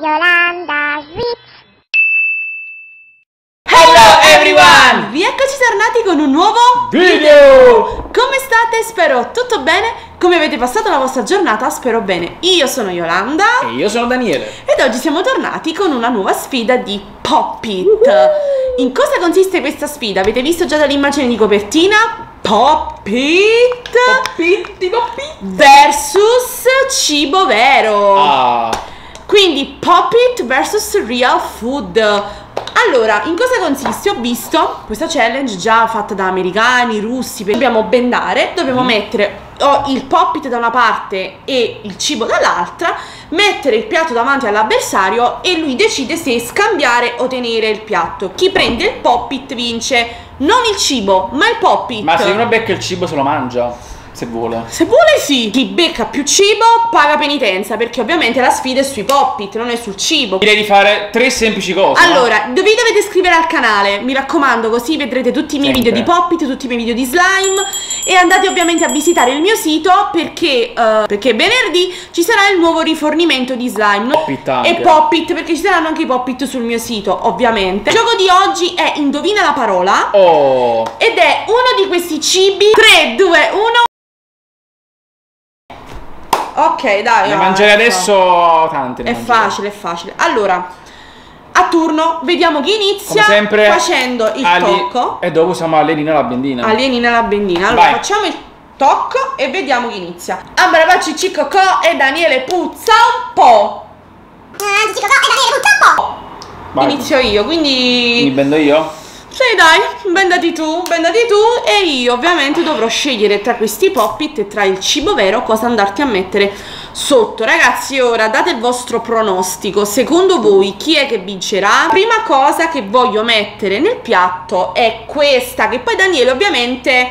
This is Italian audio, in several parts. Iolanda Sweets. Hello everyone! Vi eccoci tornati con un nuovo video! Come state? Spero tutto bene. Come avete passato la vostra giornata? Spero bene. Io sono Iolanda. E io sono Daniele. Ed oggi siamo tornati con una nuova sfida di Pop It. In cosa consiste questa sfida? Avete visto già dall'immagine di copertina? Pop It. Pop It, Pop It versus cibo vero. Quindi Pop It versus real food. Allora, in cosa consiste? Ho visto questa challenge già fatta da americani, russi. Dobbiamo bendare, dobbiamo mettere il Pop It da una parte e il cibo dall'altra, mettere il piatto davanti all'avversario e lui decide se scambiare o tenere il piatto. Chi prende il Pop It vince. Non il cibo, ma il Pop It. Ma se uno becca il cibo se lo mangia. Se vuole. Se vuole sì. Chi becca più cibo paga penitenza, perché ovviamente la sfida è sui Pop It, non è sul cibo. Direi di fare tre semplici cose. Allora, vi dovete iscrivere al canale, mi raccomando, così vedrete tutti i miei video di Pop It, tutti i miei video di slime. E andate ovviamente a visitare il mio sito, perché venerdì ci sarà il nuovo rifornimento di slime Pop It anche. E Pop It, perché ci saranno anche i Pop It sul mio sito, ovviamente. Il gioco di oggi è Indovina la parola. Ed è uno di questi cibi. 3, 2, 1. Ok, dai. Ne mangerei adesso tante. È facile, è facile. Allora, a turno vediamo chi inizia facendo il tocco. E dopo siamo alienina la bendina. Alienina la bendina. Allora, facciamo il tocco e vediamo chi inizia. Ambra cicocò e Daniele puzza un po'. Inizio io, quindi. Mi bendo io? Sì, dai, bendati tu e io ovviamente dovrò scegliere tra questi Pop It e tra il cibo vero cosa andarti a mettere sotto. Ragazzi, ora date il vostro pronostico. Secondo voi chi è che vincerà? Prima cosa che voglio mettere nel piatto è questa, che poi Daniele ovviamente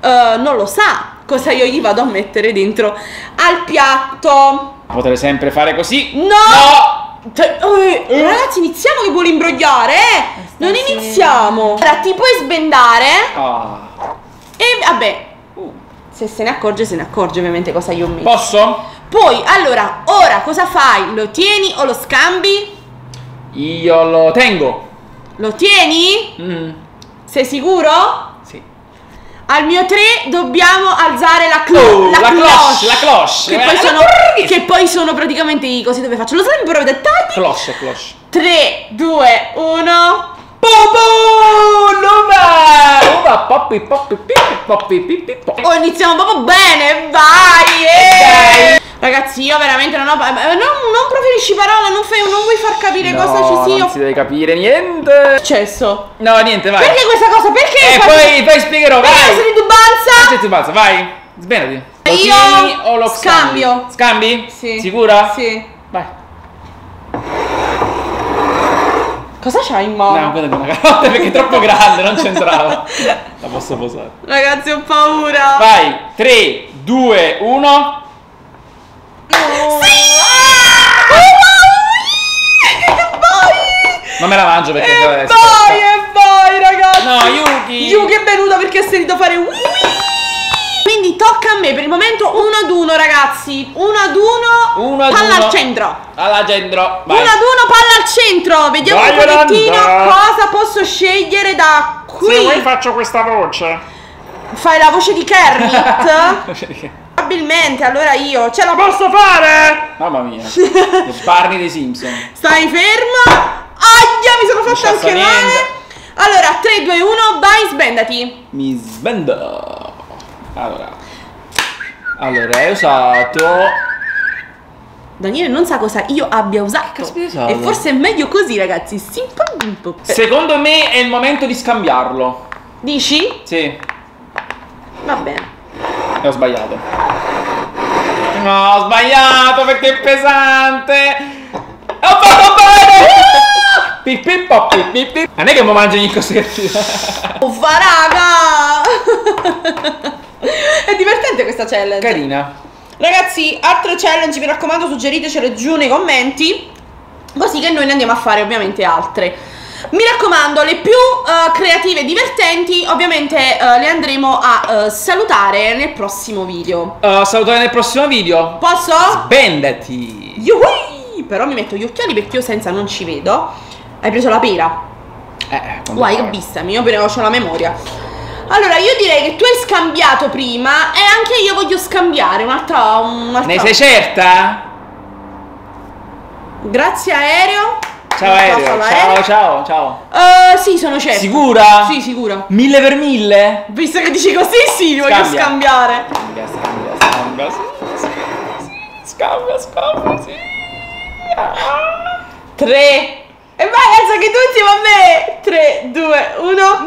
non lo sa cosa io gli vado a mettere dentro al piatto. Potrei sempre fare così. No! Ragazzi, iniziamo che vuole imbrogliare, non iniziamo. Allora, ti puoi sbendare. E vabbè, se se ne accorge ovviamente cosa io metto. Posso? Poi, allora, ora cosa fai? Lo tieni o lo scambi? Io lo tengo. Lo tieni? Sei sicuro? Sì. Al mio 3 dobbiamo alzare la cloche. Che poi sono praticamente i cosi dove faccio lo slime, però dettagli. Cloche. 3, 2, 1. Boom! Ova! Poppi. Oh, iniziamo proprio bene, vai! Ragazzi, io veramente non ho. Non preferisci parola, non vuoi far capire cosa ci sia. Non si deve capire niente. Successo. No, niente, vai. Perché questa cosa? Perché? E poi spiegherò, vai. Perché sei titubanza? Vai. Sbenati. Io o lo scambio. Scambi? Sì. Sicura? Sì. Vai. Cosa c'hai in mano? No, quella di una carota perché è troppo grande, non c'entrava. La posso posare. Ragazzi, ho paura. Vai. 3, 2, 1. Non me la mangio perché e poi ragazzi. No, Yuki è venuta perché ha sentito fare quindi tocca a me per il momento. 1 ad 1 ragazzi. 1 ad 1 palla al centro. Alla centro. 1 ad 1 palla al centro. Vediamo un pochettino cosa posso scegliere da qui. Se vuoi faccio questa voce. Fai la voce di Kermit. Probabilmente, allora io ce la posso fare. Mamma mia. Barney dei Simpson. Stai fermo. Ahia, mi sono fatta anche male. Allora, 3, 2, 1, vai, sbendati. Mi sbendo. Allora, hai usato. Daniele non sa cosa io abbia usato. E forse è meglio così, ragazzi. Simple Dimple. Secondo me è il momento di scambiarlo. Dici? Sì. Va bene. E ho sbagliato. No, ho sbagliato perché è pesante. Ho fatto bene. Non è che mi mangi ogni cosa che arriva. Raga! È divertente questa challenge. Carina. Ragazzi, altre challenge, mi raccomando, suggeritecele giù nei commenti, così che noi ne andiamo a fare ovviamente altre. Mi raccomando, le più creative e divertenti ovviamente le andremo a salutare nel prossimo video. Posso? Sbendati. Yuhui! però mi metto gli occhiali perché io senza non ci vedo. Hai preso la pera? Guai, che bissami, io però ho la memoria. Allora, io direi che tu hai scambiato prima e anche io voglio scambiare un'altra. Ne sei certa? Grazie aereo. Ciao aereo, ciao. Sì, sono certa. Sicura? Sì, sicura. 1000 per 1000? Visto che dici così, sì, voglio scambiare. Scambia, sì. 3. E vai, alzati tu insieme a me. 3, 2, 1. No!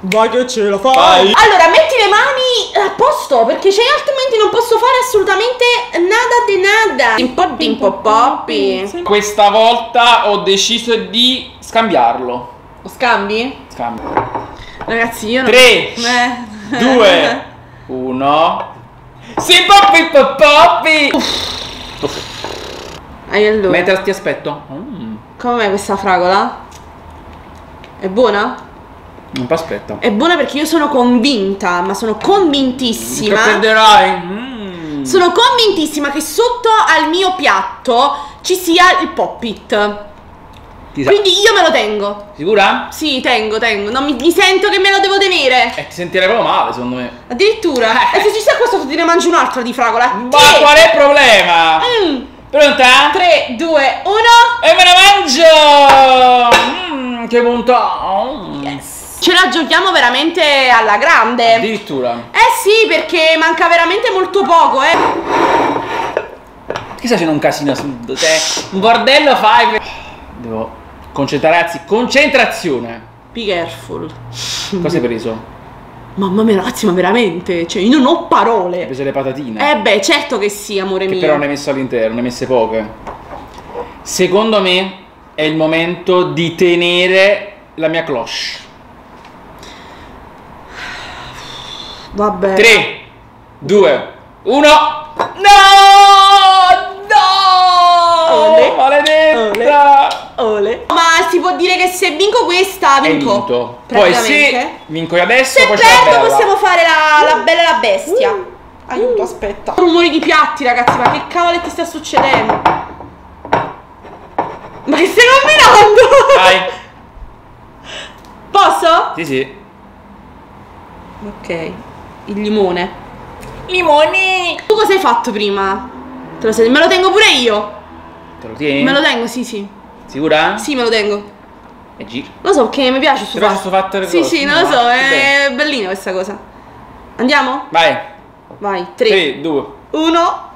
Vai che ce la fai. Allora, metti le mani a posto, perché altrimenti non posso fare assolutamente nada di nada. Simple Dimple. Questa volta ho deciso di scambiarlo. Lo scambi? Scambi. Ragazzi, io non... 3, 2, 1. Simple Dimple. Allora, mentre ti aspetto, com'è questa fragola? È buona? Non ti aspetto. È buona perché io sono convinta, ma sono convintissima che perderai. Sono convintissima che sotto al mio piatto ci sia il Pop It. Quindi io me lo tengo. Sicura? Sì, tengo. Non mi sento che me lo devo tenere. Ti sentirei proprio male, secondo me. Addirittura. E se ci sta questo, te ne mangi un'altra di fragola. Ma qual è il problema? Pronta? 3, 2, 1. E me la mangio. Che bontà. Yes. Ce la giochiamo veramente alla grande. Addirittura. Sì, perché manca veramente molto poco, Chissà se non un casino su te. Un bordello fai. Devo concentrarsi. Concentrazione. Be careful. Cosa hai preso? Mamma mia ragazzi, ma veramente? Cioè, io non ho parole. Hai preso le patatine? Beh, certo che sì, amore mio. Che però ne hai messo all'interno, ne hai messe poche. Secondo me è il momento di tenere la mia cloche. Vabbè. 3, 2, 1. No! Ole. Maledetta! Ole. Ma si può dire che se vinco questa, vinco. Hai vinto. Poi se vinco io adesso, se poi perdo possiamo fare la bella e la bestia. Aiuto, aspetta. Rumori di piatti, ragazzi, ma che cavolo ti sta succedendo? Ma che stai combinando? Vai. Posso? Sì. Ok, il limone. Limone! Tu cosa hai fatto prima? Me lo tengo pure io. Te lo tieni? Me lo tengo, sì. Sicura? Sì, me lo tengo. E giro. Lo so, che mi piace questo fatto. Sì, non lo so, è bellina questa cosa. Andiamo? Vai. 3, 2, 1. Ma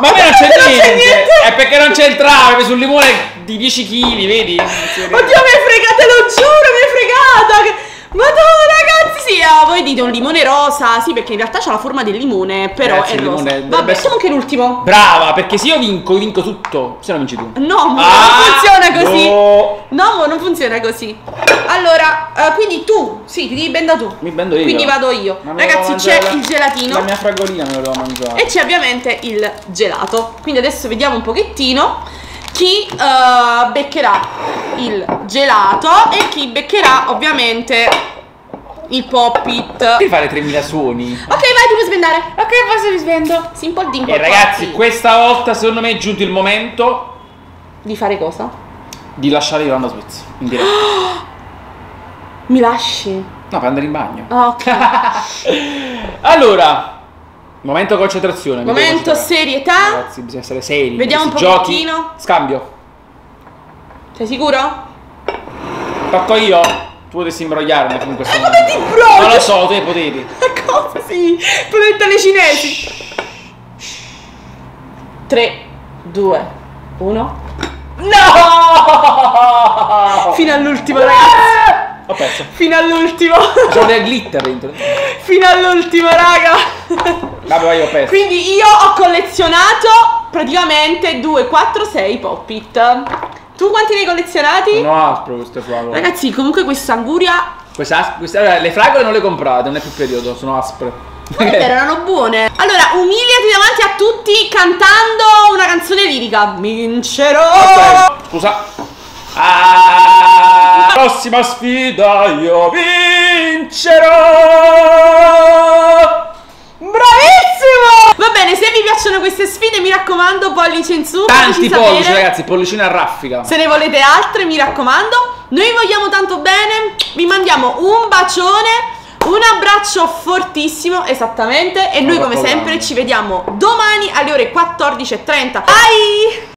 non c'è niente. È perché non c'è il trave sul limone di 10 kg, vedi? Oddio, mi hai fregata, te lo giuro, mi hai fregata. Madonna ragazzi, voi dite un limone rosa, sì, perché in realtà c'ha la forma del limone, però è rosa. Vabbè, sono anche l'ultimo. Brava, perché se io vinco tutto, se no vinci tu. No, non funziona così. No, non funziona così. Allora, quindi tu, sì, ti benda tu. Mi bendo io. Quindi vado io. Ragazzi, c'è il gelatino. La mia fragolina me lo devo mangiare. E c'è ovviamente il gelato. Quindi adesso vediamo un pochettino chi beccherà il gelato e chi beccherà ovviamente il Pop It. Devi fare 3000 suoni. Ok, vai, ti puoi svendare. Ok, posso mi svendo. Simple Dimple. E ragazzi, questa volta secondo me è giunto il momento di fare cosa? Di lasciare Iolanda Sweets in diretta. Mi lasci? No, per andare in bagno. Ok. Allora, momento concentrazione. Momento serietà. Ragazzi, bisogna essere seri. Vediamo un pochettino. Giochi. Scambio. Sei sicuro? Tocco io? Tu potresti imbrogliarmi comunque. E come ti imbrogli? Non lo so, te potevi. Cosa? Sì, planeta le cinesi. 3, 2, 1. No! Fino all'ultimo, ragazzi. Ho perso. Fino all'ultimo. C'è del glitter dentro. Fino all'ultimo, raga. Vabbè, io ho perso. Quindi io ho collezionato praticamente 2, 4, 6 Pop It. Tu quanti ne hai collezionati? Non ho altro queste fragole. Ragazzi, comunque questa anguria... le fragole non le comprate, non è più periodo, sono aspre. Ma erano buone. Allora, umiliati davanti a tutti cantando una canzone lirica. Vincerò! Okay. Scusa. Prossima sfida io vincerò! Bravissimo! Va bene, se vi piacciono questi raccomando, pollice in su. Tanti pollici, ragazzi, pollicina raffica. Se ne volete altre, mi raccomando. Noi vogliamo tanto bene, vi mandiamo un bacione, un abbraccio fortissimo, esattamente. E noi come sempre ci vediamo domani alle ore 14:30. Bye!